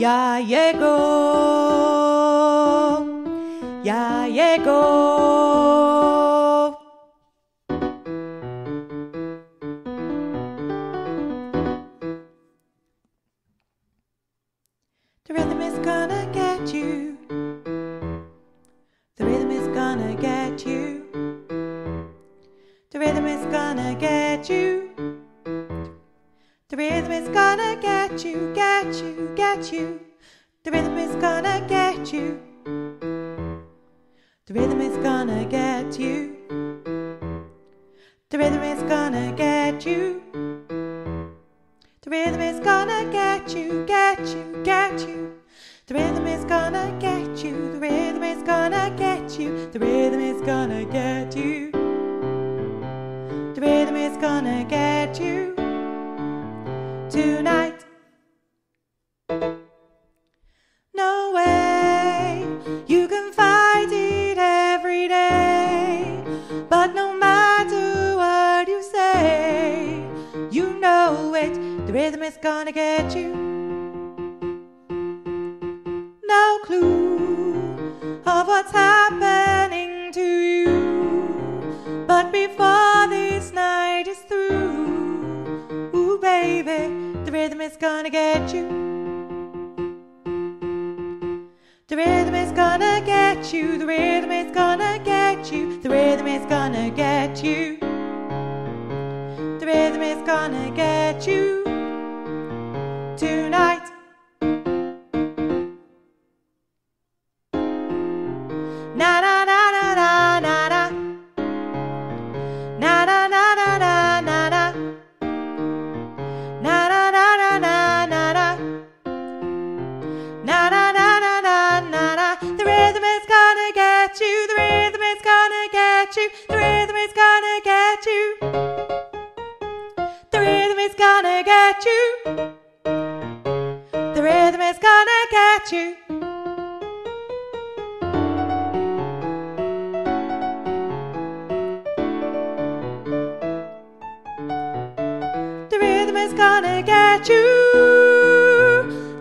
야예고 야예고. The rhythm is gonna get you. The rhythm is gonna get you. The rhythm is gonna get you. The rhythm is gonna get you, get you, get you. The rhythm is gonna get you. The rhythm is gonna get you. The rhythm is gonna get you. The rhythm is gonna get you, get you, get you. The rhythm is gonna get you. The rhythm is gonna get you. The rhythm is gonna get you. The rhythm is gonna get you. Tonight. No way you can fight it every day, but no matter what you say, you know it. The rhythm is gonna get you. No clue of what's happening to you, but before this night is through, baby, the rhythm is gonna get you. The rhythm is gonna get you. The rhythm is gonna get you. The rhythm is gonna get you. The rhythm is gonna get you. Tonight. Na na na na na na na. Na na na na na na. The rhythm is gonna get you. The rhythm is gonna get you. The rhythm is gonna get you. The rhythm is gonna get you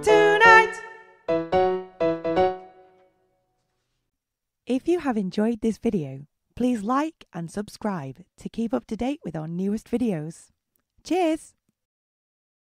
tonight. If you have enjoyed this video, please like and subscribe to keep up to date with our newest videos. Cheers!